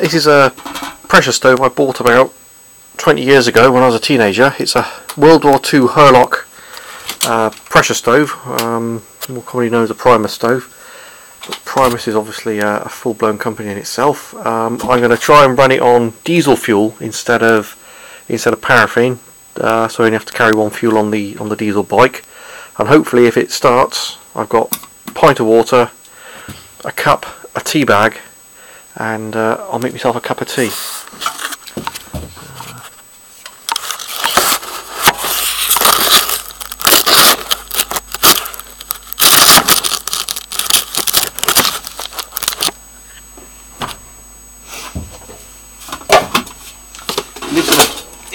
This is a pressure stove I bought about 20 years ago when I was a teenager. It's a World War II Hurlock pressure stove, more commonly known as a Primus stove. But Primus is obviously a full-blown company in itself. I'm going to try and run it on diesel fuel instead of paraffin, so I only have to carry one fuel on the diesel bike. And hopefully, if it starts, I've got a pint of water, a cup, a tea bag, and I'll make myself a cup of tea.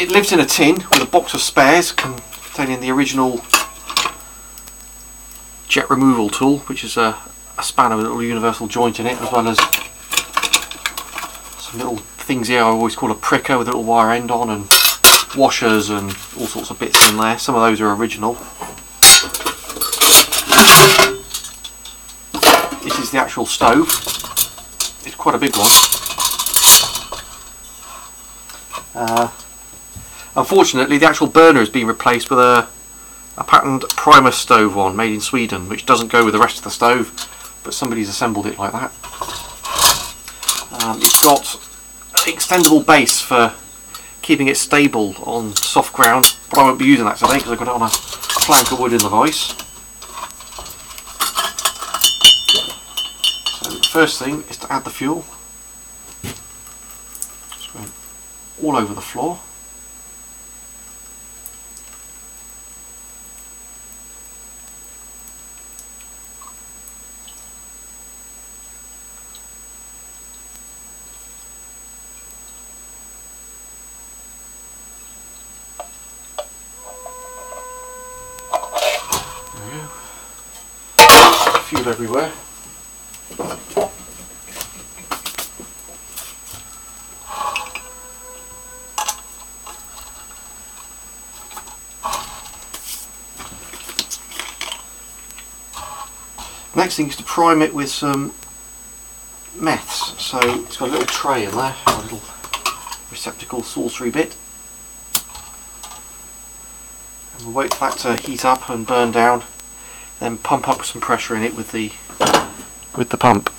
It lives in a tin with a box of spares containing the original jet removal tool, which is a spanner with a little universal joint in it, as well as some little things here I always call a pricker with a little wire end on, and washers and all sorts of bits in there. Some of those are original. This is the actual stove. It's quite a big one. Unfortunately, the actual burner has been replaced with a patterned Primus stove one made in Sweden, which doesn't go with the rest of the stove, but somebody's assembled it like that. It's got an extendable base for keeping it stable on soft ground, but I won't be using that today because I've got it on a plank of wood in the vise. So the first thing is to add the fuel. Just going all over the floor. Fuel everywhere. Next thing is to prime it with some meths. So it's got a little tray in there, a little receptacle saucery bit. And we'll wait for that to heat up and burn down. Then pump up some pressure in it with the pump.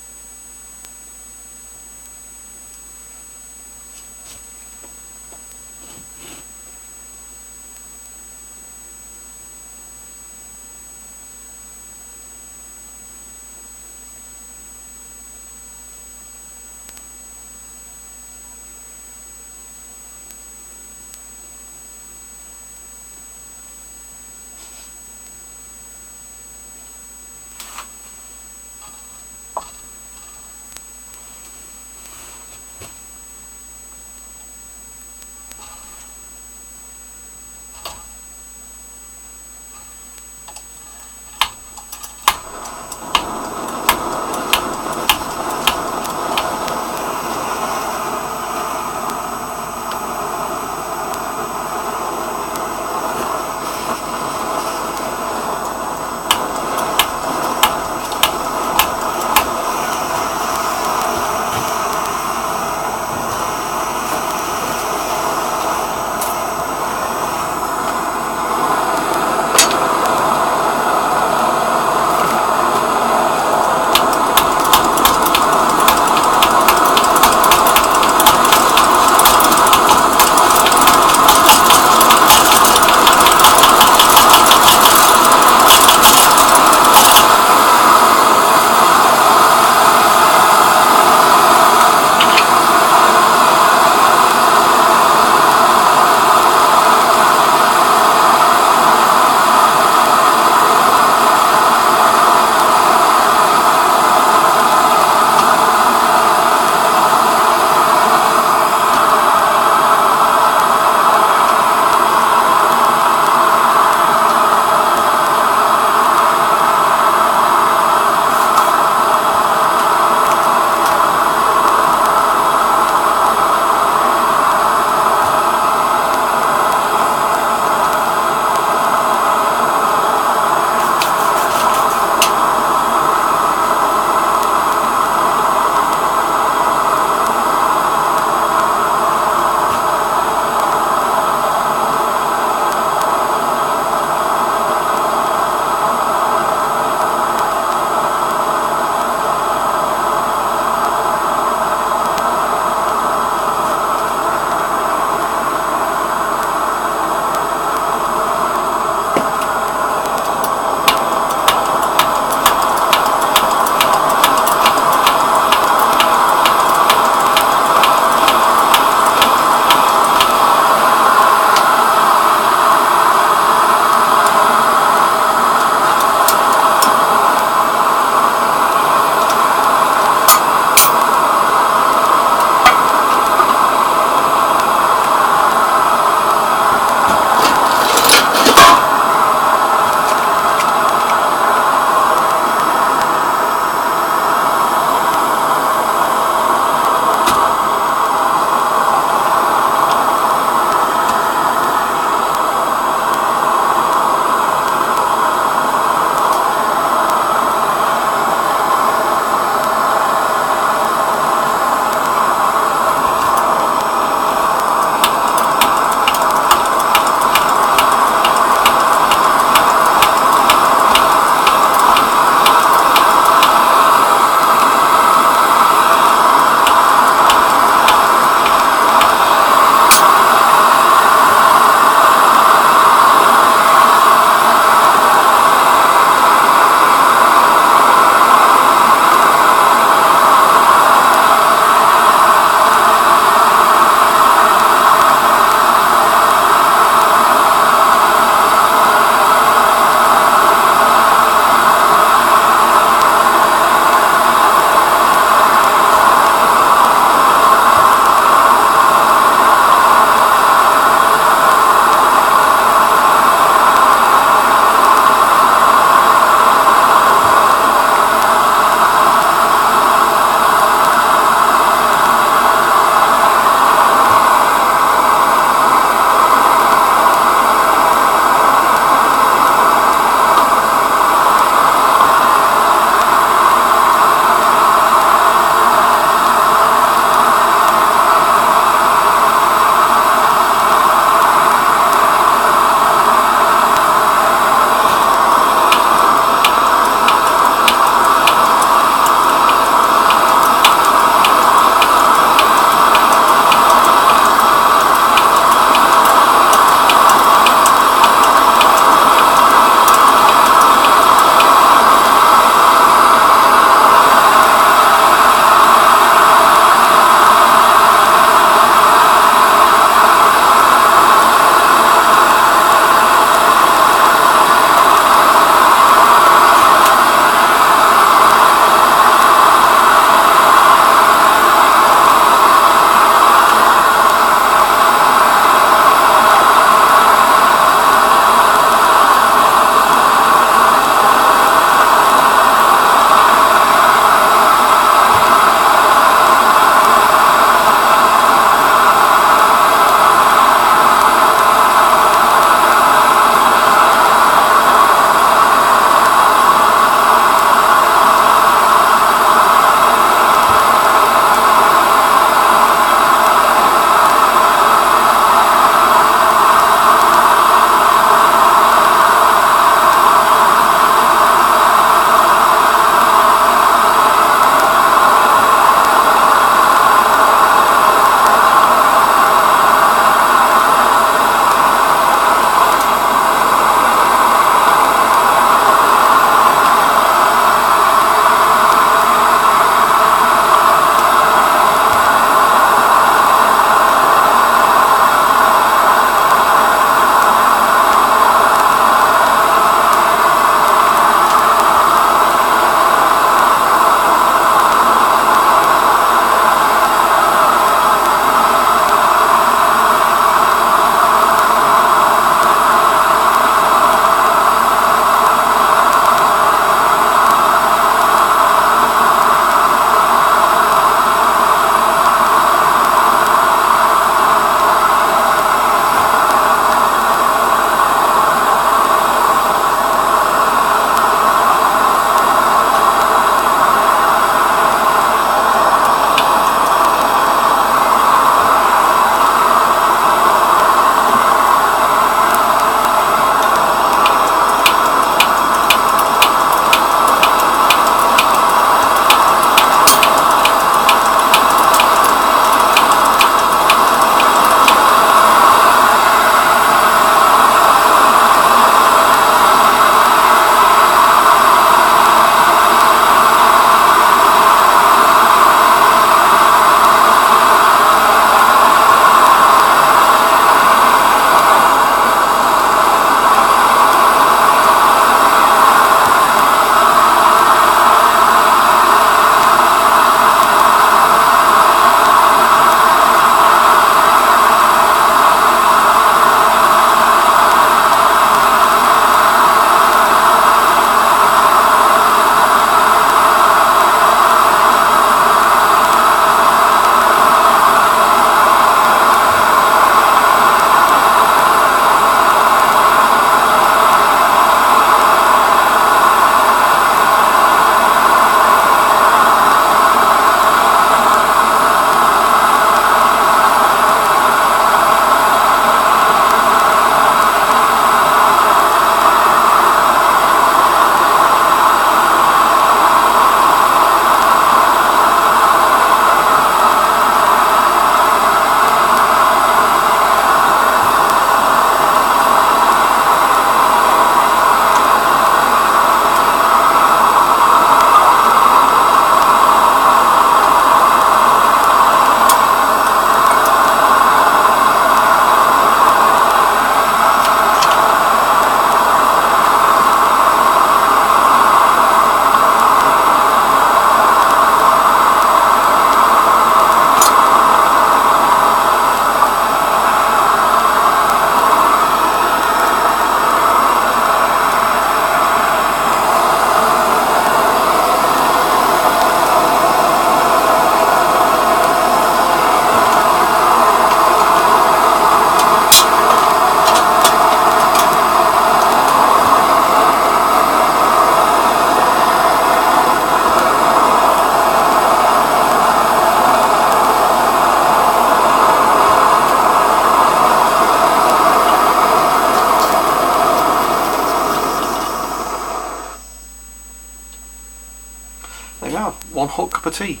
on hot cup of tea.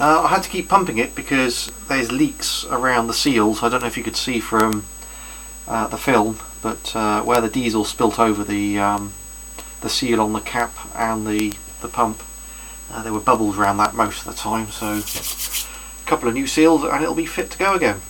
I had to keep pumping it because there's leaks around the seals. I don't know if you could see from the film, but where the diesel spilt over the seal on the cap and the pump, there were bubbles around that most of the time. So a couple of new seals and it'll be fit to go again.